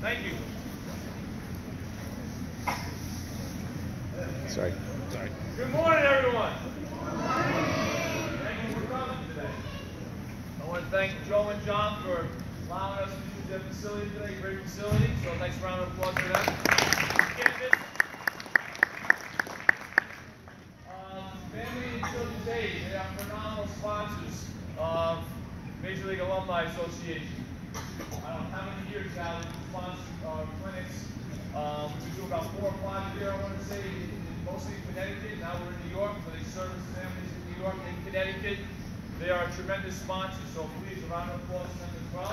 Thank you. Sorry. Sorry. Good morning, everyone. Good morning. Thank you for coming today. I want to thank Joe and John for allowing us to use their facility today, great facility. So, nice round of applause for them. Family and Children's Aid, they are phenomenal sponsors of Major League Alumni Association. I don't know how many years now they've sponsored clinics. We do about 4 or 5 a year, I want to say, mostly in Connecticut. Now we're in New York, so they service families in New York and Connecticut. They are a tremendous sponsor, so please, a round of applause for them as well.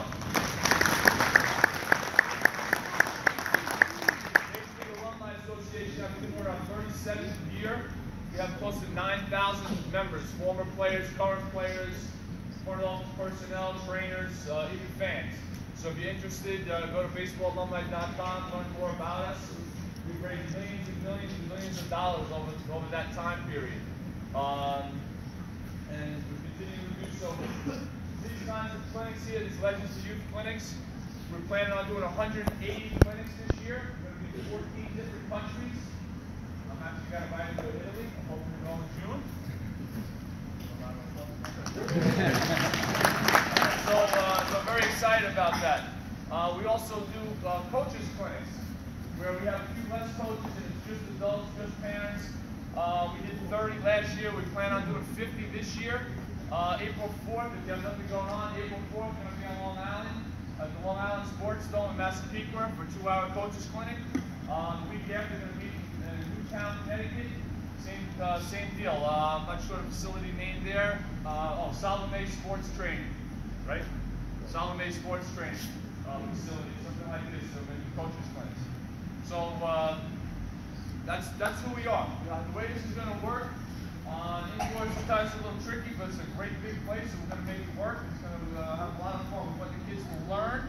Major League Alumni Association, I think we're our 37th year. We have close to 9,000 members, former players, current players, front office personnel, trainers, even fans. So if you're interested, go to BaseballAlumni.com, learn more about us. We've raised millions and millions and millions of dollars over that time period. And we continue to do so. These kinds of clinics here, these Legends to Youth clinics, we're planning on doing 180 clinics this year. We're going to be in 14 different countries. I'm actually got invited to Italy. I'm hoping to go in June. So I'm very excited about that. We also do coaches clinics, where we have a few less coaches and it's just adults, just parents. We did 30 last year. We plan on doing 50 this year. April 4th, if you have nothing going on, April 4th, we're going to be on Long Island at the Long Island Sports Dome in Massapequa for a 2-hour coaches clinic. The week after, we're going to meet in Newtown, Connecticut. Same deal. I'm not sure the facility name there. Salome Sports Training, right? Salome Sports Training facility, something like this, or maybe coaches clinics. So that's who we are. The way this is going to work, indoors sometimes a little tricky, but it's a great big place, and we're going to make it work. It's going to have a lot of fun with what the kids will learn.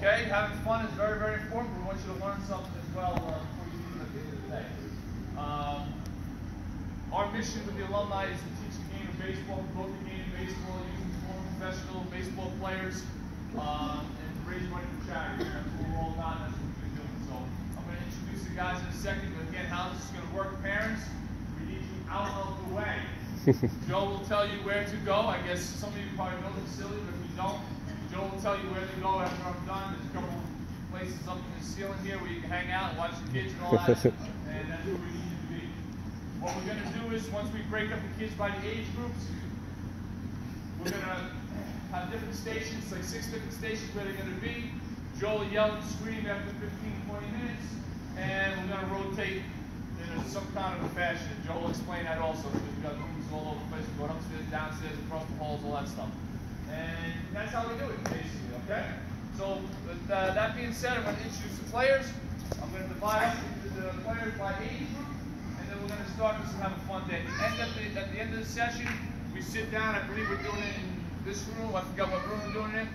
Okay, having fun is very, very important. We want you to learn something as well before you leave at the end of the day. Our mission with the alumni is to teach the game of baseball, promote the game of baseball, using former professional baseball players, and raise money for charity. That's what we're all about, and that's what we've been doing. So I'm going to introduce the guys in a second, but again, how this is going to work, parents, we need you out of the way. Joe will tell you where to go. I guess some of you probably know the facility, but if you don't, Joe will tell you where to go after I'm done. There's a couple places up in the ceiling here where you can hang out and watch the kids and all that, and that's what we need. What we're going to do is, once we break up the kids by the age groups, we're going to have different stations, like 6 different stations where they're going to be. Joe will yell and scream after 15, 20 minutes, and we're going to rotate in some kind of a fashion. Joe will explain that also, because we've got rooms all over the place. We're going upstairs, downstairs, across the halls, all that stuff. And that's how we do it, basically, okay? So, with that being said, I'm going to introduce the players. I'm going to divide up the players by age group. We're going to start this and have a fun day. At the end of the session, we sit down. I believe we're doing it in this room. I forgot what room we're doing it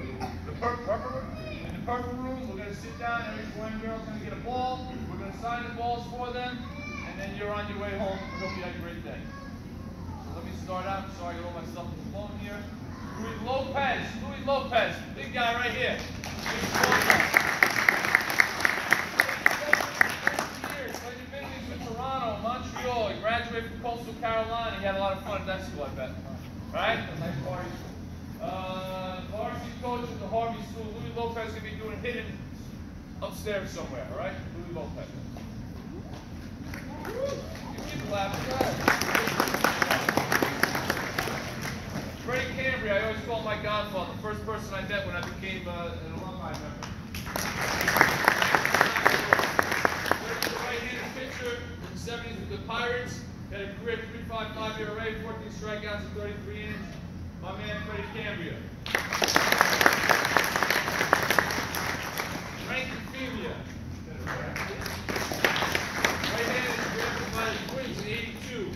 in. The purple room. In the purple room, we're going to sit down. Every boy and girl's going to get a ball. We're going to sign the balls for them. And then you're on your way home. Hope you had a great day. So let me start out. I'm sorry I got myself on the phone here. Luis Lopez. Luis Lopez. Big guy right here. Montreal, he graduated from Coastal Carolina. He had a lot of fun at that school, I bet. Right? Nice party. Varsity coach at the Harvey School. Luis Lopez will be doing hitting upstairs somewhere, all right? Luis Lopez. Keep laughing. Freddie Cambry, I always called my godfather, the first person I met when I became an alumni member. Freddie's the right-handed pitcher. 70s with the Pirates, had a career 3.55 ERA, 14 strikeouts and 33 innings. My man Freddie Cambria. Frank Ophelia. Right-handed is drafted by the Twins in '82.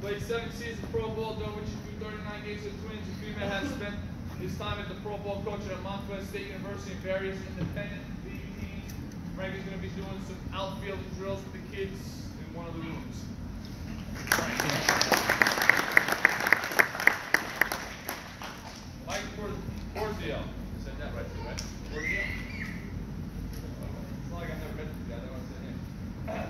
Played 7 seasons pro ball, during which he threw 39 games with the Twins. Ophelia has spent his time at the pro ball coaching at Montclair State University and various independent league teams. Frank is going to be doing some outfield drills with the kids. One of the rooms. Mike Torrez, I said that right,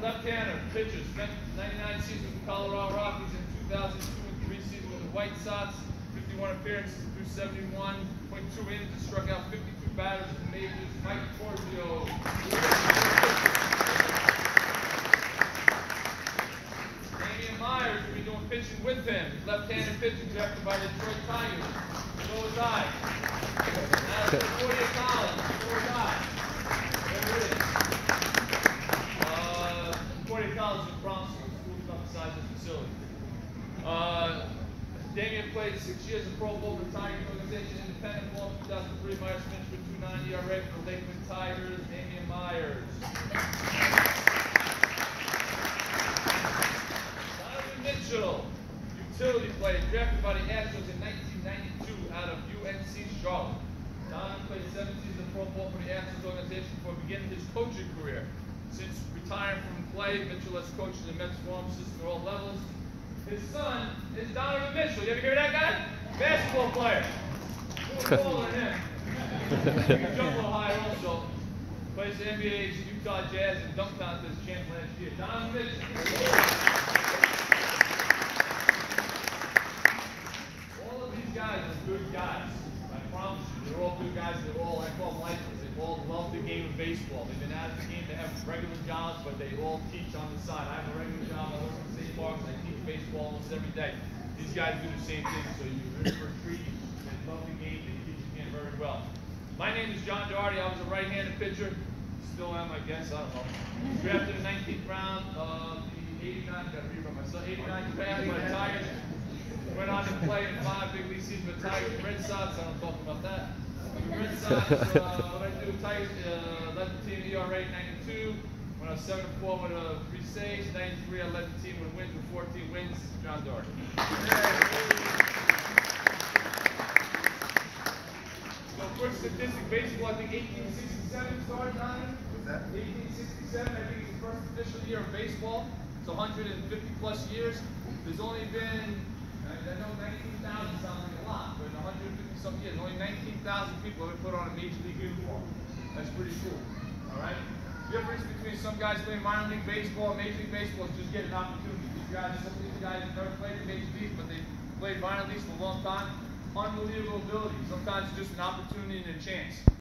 Left-hander pitcher, spent 99 seasons with the Colorado Rockies in 2002 and 3 seasons with the White Sox, 51 appearances through 71.2 innings, and struck out 52 batters in the majors. Mike Torrez. Damian Myers will be doing pitching with him. Left-handed pitching drafted by the Detroit Tigers. So was I. Now it's 40th College. So was I. College in Bronx moved up beside this facility. Damian played 6 years in Pro Bowl, retiring organization, independent ball in 2003. Myers finished with 2.90 ERA for the Lakeland Tigers. Damian Myers. Donovan Mitchell, utility player, drafted by the Astros in 1992 out of UNC Charlotte. Donovan played 7 seasons in Pro Bowl for the Astros organization before beginning his coaching career. Since retiring from play, Mitchell has coached in the Mets farm system at all levels. His son is Donovan Mitchell. You ever hear that guy? Basketball player. More taller than him. He can jump a little higher also. Plays the NBA's Utah Jazz and dunk contest champ last year. Donovan Mitchell. All of these guys are good guys. I promise you, they're all good guys. They're all, I call them lifers. They all love the game of baseball. They've been out of the game. They have regular jobs, but they all teach on the side. I have a regular job. I work at St. Barclays. I teach baseball almost every day. These guys do the same thing, so you root for a treat. They love the game. They teach the game very well. My name is John Doherty. I was a right-handed pitcher. Still am, I guess. I don't know. Drafted in the 19th round of the 89. I've got to read by myself. 89 draft by the Tigers. Went on to play in 5 big league seasons with Tigers. Red Sox. I don't talk about that. Red Sox, what I do, Tigers, led the team ERA 92, when I was 7-4 with a 3 saves, 93 I led the team with wins, with 14 wins, John Doherty. So quick statistic, baseball I think 1867 started on it. What's that? 1867, I think it's the first official year of baseball, it's 150 plus years. There's only been, I know 19,000 sounds like a lot, but in 150 some years, only 19,000 people have been put on a Major League uniform. That's pretty cool, all right? The difference between some guys playing minor league baseball and Major League baseball is just getting an opportunity. These guys, some of these guys have never played in Major League, but they played minor leagues for a long time. Unbelievable ability. Sometimes it's just an opportunity and a chance.